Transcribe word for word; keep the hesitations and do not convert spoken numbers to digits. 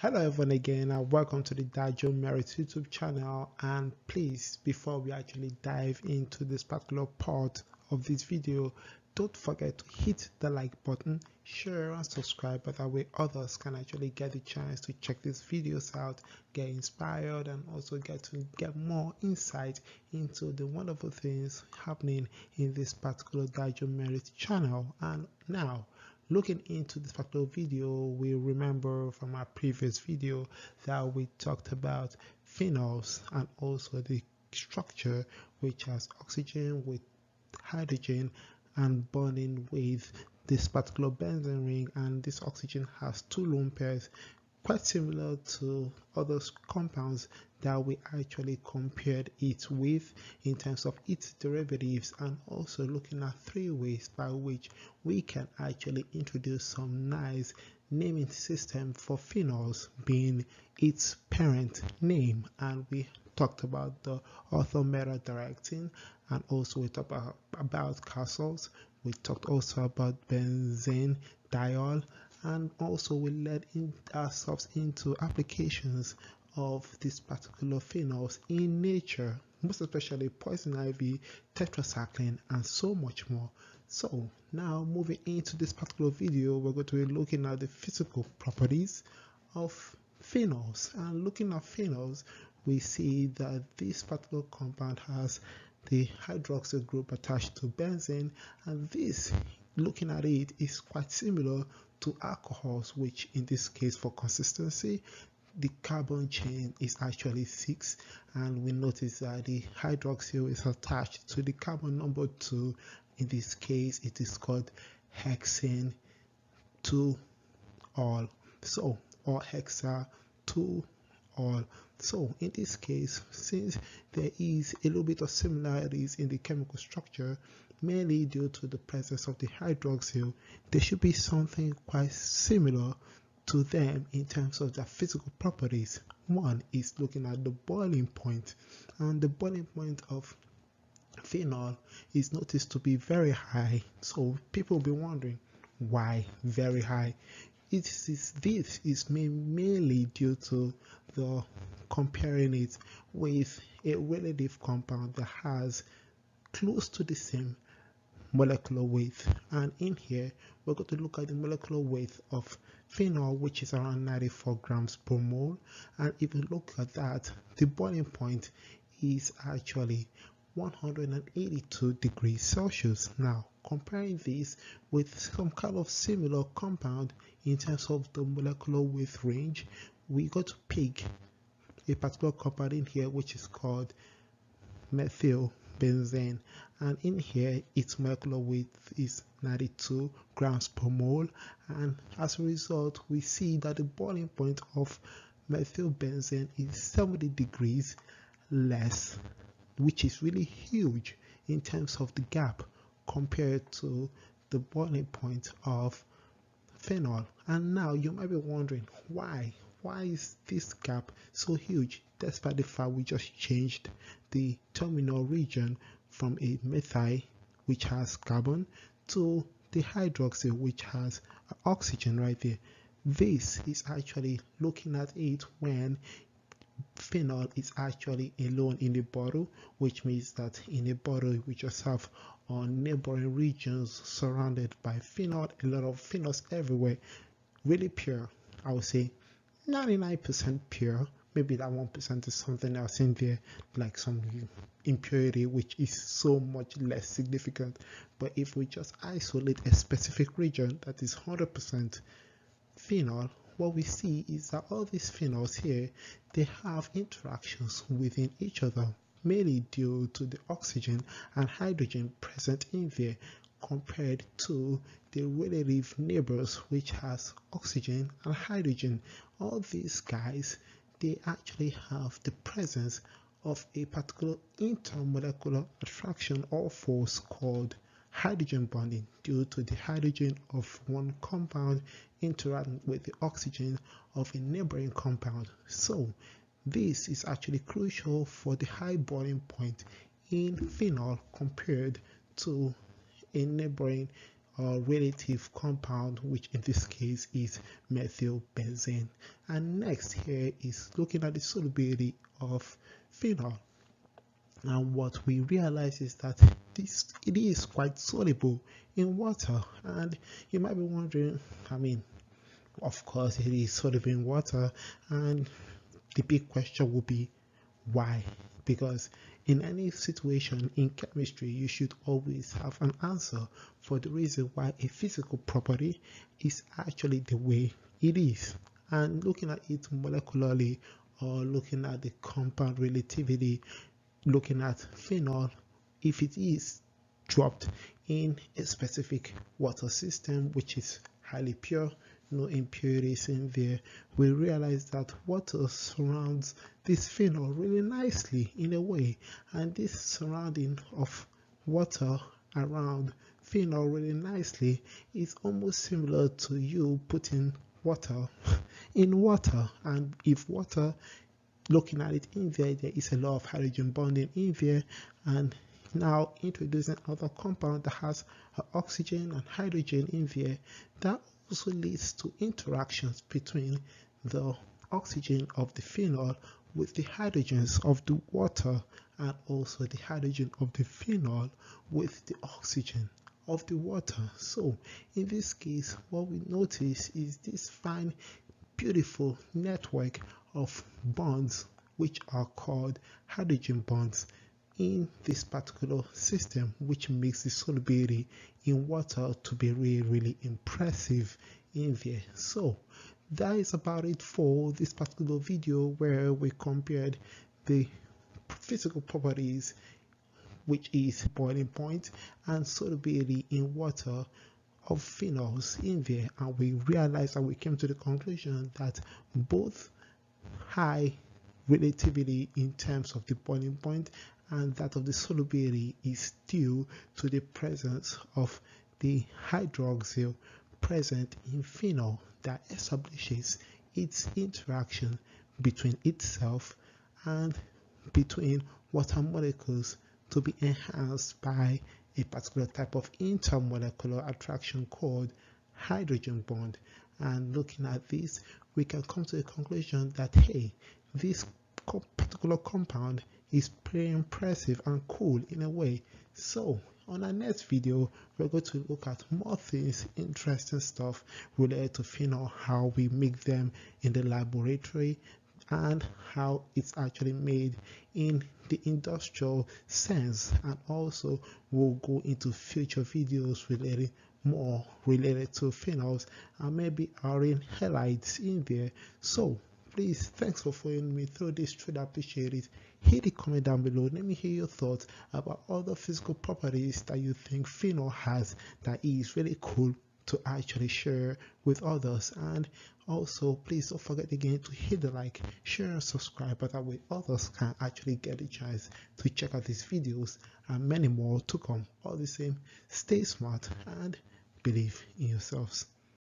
Hello everyone again, and welcome to the Dajoe Merit YouTube channel. And please, before we actually dive into this particular part of this video, don't forget to hit the like button, share and subscribe, but that way others can actually get the chance to check these videos out, get inspired, and also get to get more insight into the wonderful things happening in this particular Dajoe Merit channel. And now, looking into this particular video, we remember from our previous video that we talked about phenols and also the structure which has oxygen with hydrogen and bonding with this particular benzene ring, and this oxygen has two lone pairs, quite similar to other compounds that we actually compared it with in terms of its derivatives, and also looking at three ways by which we can actually introduce some nice naming system for phenols being its parent name. And we talked about the orthomer directing, and also we talked about, about castles, we talked also about benzene diol, and also we led in ourselves into applications of these particular phenols in nature, most especially poison ivy, tetracycline, and so much more. So now, moving into this particular video, we're going to be looking at the physical properties of phenols. And looking at phenols, we see that this particular compound has the hydroxyl group attached to benzene, and this, looking at it, is quite similar to alcohols, which in this case, for consistency, the carbon chain is actually six, and we notice that the hydroxyl is attached to the carbon number two. In this case, it is called hexane two all, so or hexa two all. So in this case, since there is a little bit of similarities in the chemical structure, mainly due to the presence of the hydroxyl, there should be something quite similar to them in terms of their physical properties. One is looking at the boiling point, and the boiling point of phenol is noticed to be very high. So people will be wondering, why very high? It is, this is mainly due to the comparing it with a relative compound that has close to the same molecular weight. And in here, we're going to look at the molecular weight of phenol, which is around ninety-four grams per mole. And if you look at that, the boiling point is actually one hundred eighty-two degrees Celsius. Now, comparing this with some kind of similar compound in terms of the molecular weight range, we got to pick a particular compound in here which is called methyl benzene, and in here its molecular weight is ninety-two grams per mole, and as a result we see that the boiling point of methyl benzene is seventy degrees less, which is really huge in terms of the gap compared to the boiling point of phenol. And now you might be wondering, why why is this gap so huge, despite the fact we just changed the terminal region from a methyl, which has carbon, to the hydroxyl, which has oxygen right there? This is actually looking at it when phenol is actually alone in the bottle, which means that in a bottle we just have our neighboring regions surrounded by phenol, a lot of phenols everywhere, really pure. I would say ninety-nine percent pure, maybe that one percent is something else in there, like some impurity, which is so much less significant. But if we just isolate a specific region that is one hundred percent phenol, what we see is that all these phenols here, they have interactions within each other, mainly due to the oxygen and hydrogen present in there, compared to the relative neighbors which has oxygen and hydrogen. All these guys, they actually have the presence of a particular intermolecular attraction or force called hydrogen bonding, due to the hydrogen of one compound interacting with the oxygen of a neighboring compound. So this is actually crucial for the high boiling point in phenol compared to a neighboring or relative compound, which in this case is methylbenzene. And next here is looking at the solubility of phenol. And what we realize is that this it is quite soluble in water. And you might be wondering, I mean, of course it is soluble in water, and the big question will be why? Because in any situation in chemistry, you should always have an answer for the reason why a physical property is actually the way it is. And looking at it molecularly, or looking at the compound relativity, looking at phenol, if it is dropped in a specific water system which is highly pure, no impurities in there, we realize that water surrounds this phenol really nicely in a way, and this surrounding of water around phenol really nicely is almost similar to you putting water in water. And if water, looking at it in there, there is a lot of hydrogen bonding in there, and now introducing other compound that has oxygen and hydrogen in there, that also leads to interactions between the oxygen of the phenol with the hydrogens of the water, and also the hydrogen of the phenol with the oxygen of the water. So in this case, what we notice is this fine, beautiful network of bonds which are called hydrogen bonds in this particular system, which makes the solubility in water to be really really impressive in there. So that is about it for this particular video, where we compared the physical properties, which is boiling point, and solubility in water of phenols in there, and we realized that we came to the conclusion that both high relativity in terms of the boiling point and that of the solubility is due to the presence of the hydroxyl present in phenol that establishes its interaction between itself and between water molecules to be enhanced by a particular type of intermolecular attraction called hydrogen bond. And looking at this, we can come to the conclusion that, hey, this particular compound is pretty impressive and cool in a way. So on our next video, we're going to look at more things, interesting stuff related to phenol, how we make them in the laboratory, and how it's actually made in the industrial sense. And also we'll go into future videos related more related to phenols, and maybe adding highlights in there. So please, thanks for following me through this. Truly appreciate it. Hit the comment down below. Let me hear your thoughts about other physical properties that you think phenol has that is really cool to actually share with others. And also, please don't forget again to hit the like, share, and subscribe, but that way others can actually get a chance to check out these videos and many more to come. All the same, stay smart and believe in yourselves.